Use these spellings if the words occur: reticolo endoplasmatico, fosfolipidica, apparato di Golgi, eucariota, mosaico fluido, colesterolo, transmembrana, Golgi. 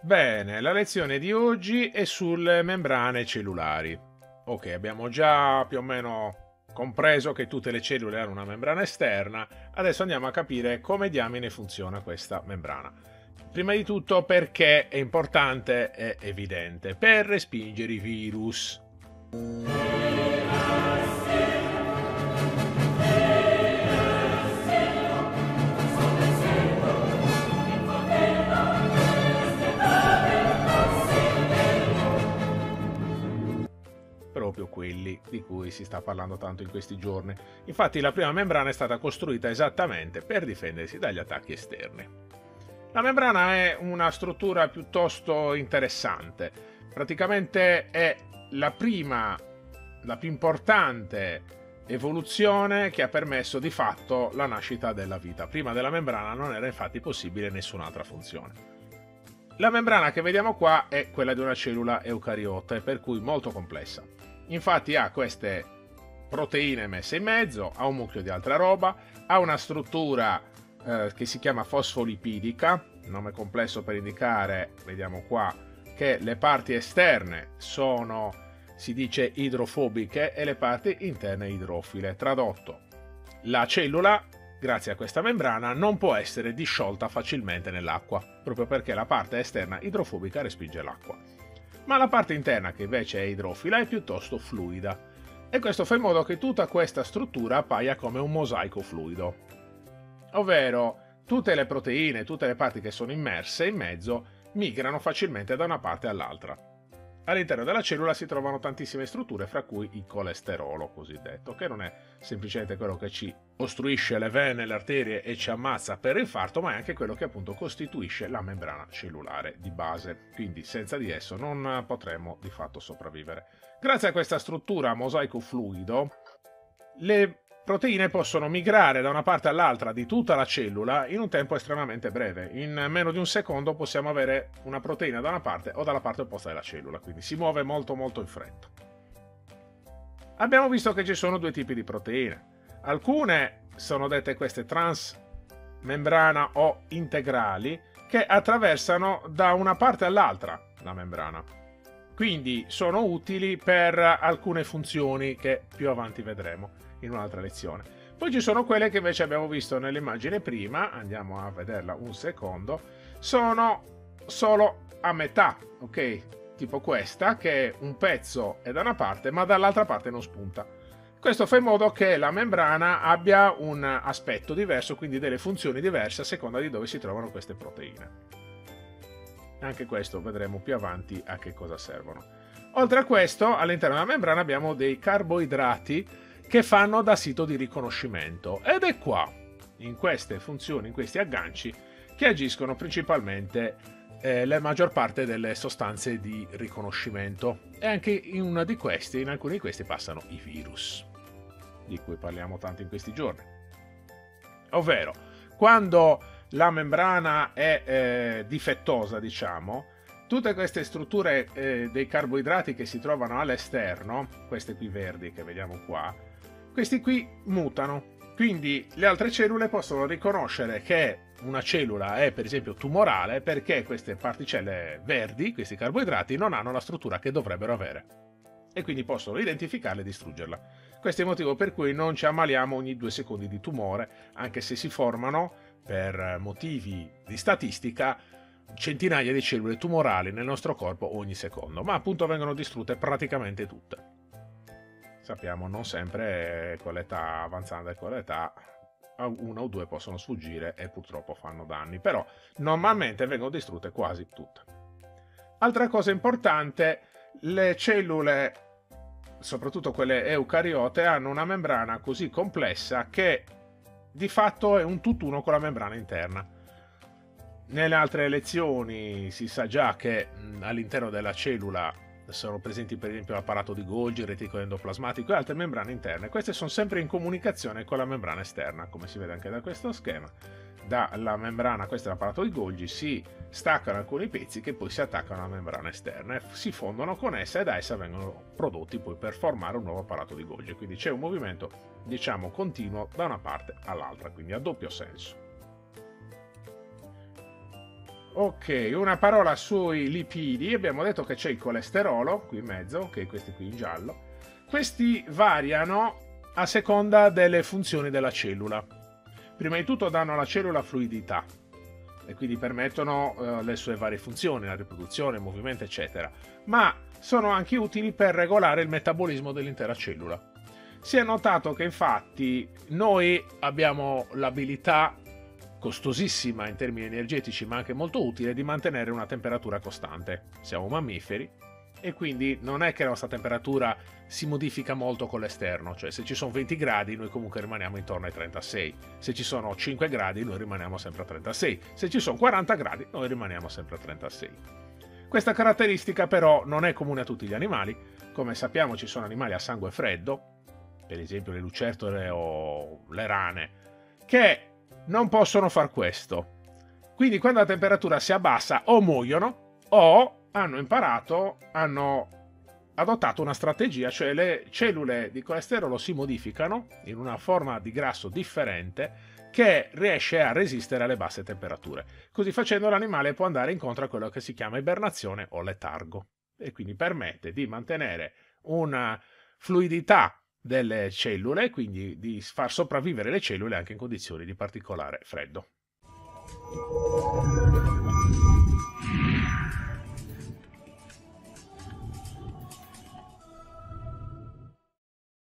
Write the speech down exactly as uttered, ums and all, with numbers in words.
Bene, la lezione di oggi è sulle membrane cellulari. Ok, abbiamo già più o meno compreso che tutte le cellule hanno una membrana esterna, adesso andiamo a capire come diamine funziona questa membrana. Prima di tutto perché è importante e evidente, per respingere i virus. Proprio quelli di cui si sta parlando tanto in questi giorni. Infatti la prima membrana è stata costruita esattamente per difendersi dagli attacchi esterni. La membrana è una struttura piuttosto interessante, praticamente è la prima, la più importante evoluzione che ha permesso di fatto la nascita della vita. Prima della membrana non era infatti possibile nessun'altra funzione. La membrana che vediamo qua è quella di una cellula eucariota e per cui molto complessa. Infatti ha queste proteine messe in mezzo, ha un mucchio di altra roba, ha una struttura eh, che si chiama fosfolipidica, nome complesso per indicare, vediamo qua, che le parti esterne sono, si dice, idrofobiche e le parti interne idrofile. Tradotto, la cellula grazie a questa membrana non può essere disciolta facilmente nell'acqua, proprio perché la parte esterna idrofobica respinge l'acqua. Ma la parte interna, che invece è idrofila, è piuttosto fluida, e questo fa in modo che tutta questa struttura appaia come un mosaico fluido. Ovvero, tutte le proteine, tutte le parti che sono immerse in mezzo, migrano facilmente da una parte all'altra. All'interno della cellula si trovano tantissime strutture, fra cui il colesterolo cosiddetto, che non è semplicemente quello che ci ostruisce le vene, le arterie e ci ammazza per infarto, ma è anche quello che appunto costituisce la membrana cellulare di base. Quindi senza di esso non potremmo di fatto sopravvivere. Grazie a questa struttura a mosaico fluido, le proteine possono migrare da una parte all'altra di tutta la cellula in un tempo estremamente breve. In meno di un secondo possiamo avere una proteina da una parte o dalla parte opposta della cellula, quindi si muove molto molto in fretta. Abbiamo visto che ci sono due tipi di proteine. Alcune sono dette queste transmembrana o integrali, che attraversano da una parte all'altra la membrana. Quindi sono utili per alcune funzioni che più avanti vedremo in un'altra lezione. Poi ci sono quelle che invece abbiamo visto nell'immagine prima, andiamo a vederla un secondo, sono solo a metà, ok? Tipo questa, che un pezzo è da una parte ma dall'altra parte non spunta. Questo fa in modo che la membrana abbia un aspetto diverso, quindi delle funzioni diverse a seconda di dove si trovano queste proteine. Anche questo vedremo più avanti a che cosa servono. Oltre a questo, all'interno della membrana abbiamo dei carboidrati che fanno da sito di riconoscimento, ed è qua, in queste funzioni, in questi agganci, che agiscono principalmente eh, la maggior parte delle sostanze di riconoscimento, e anche in una di questi, in alcuni di questi passano i virus, di cui parliamo tanto in questi giorni. Ovvero, quando la membrana è eh, difettosa, diciamo, tutte queste strutture eh, dei carboidrati che si trovano all'esterno, queste qui verdi che vediamo qua, questi qui mutano, quindi le altre cellule possono riconoscere che una cellula è per esempio tumorale perché queste particelle verdi, questi carboidrati, non hanno la struttura che dovrebbero avere e quindi possono identificarla e distruggerla. Questo è il motivo per cui non ci ammaliamo ogni due secondi di tumore, anche se si formano, per motivi di statistica, centinaia di cellule tumorali nel nostro corpo ogni secondo, ma appunto vengono distrutte praticamente tutte. Sappiamo non sempre con l'età avanzando e con l'età una o due possono sfuggire e purtroppo fanno danni, però normalmente vengono distrutte quasi tutte. Altra cosa importante, le cellule, soprattutto quelle eucariote, hanno una membrana così complessa che di fatto è un tutt'uno con la membrana interna. Nelle altre lezioni si sa già che all'interno della cellula sono presenti per esempio l'apparato di Golgi, il reticolo endoplasmatico e altre membrane interne. Queste sono sempre in comunicazione con la membrana esterna, come si vede anche da questo schema. Dalla membrana, questo è l'apparato di Golgi, si staccano alcuni pezzi che poi si attaccano alla membrana esterna e si fondono con essa, e da essa vengono prodotti poi per formare un nuovo apparato di Golgi. Quindi c'è un movimento, diciamo, continuo da una parte all'altra, quindi a doppio senso. Ok, una parola sui lipidi. Abbiamo detto che c'è il colesterolo qui in mezzo, ok, questi qui in giallo. Questi variano a seconda delle funzioni della cellula. Prima di tutto danno alla cellula fluidità e quindi permettono eh, le sue varie funzioni, la riproduzione, il movimento, eccetera. Ma sono anche utili per regolare il metabolismo dell'intera cellula. Si è notato che infatti noi abbiamo l'abilità costosissima in termini energetici, ma anche molto utile, di mantenere una temperatura costante. Siamo mammiferi e quindi non è che la nostra temperatura si modifica molto con l'esterno, cioè se ci sono venti gradi noi comunque rimaniamo intorno ai trentasei, se ci sono cinque gradi noi rimaniamo sempre a trentasei, se ci sono quaranta gradi noi rimaniamo sempre a trentasei. Questa caratteristica però non è comune a tutti gli animali. Come sappiamo ci sono animali a sangue freddo, per esempio le lucertole o le rane, che non possono far questo. Quindi quando la temperatura si abbassa o muoiono o hanno imparato, hanno adottato una strategia, cioè le cellule di colesterolo si modificano in una forma di grasso differente che riesce a resistere alle basse temperature. Così facendo l'animale può andare incontro a quello che si chiama ibernazione o letargo e quindi permette di mantenere una fluidità delle cellule, quindi di far sopravvivere le cellule anche in condizioni di particolare freddo.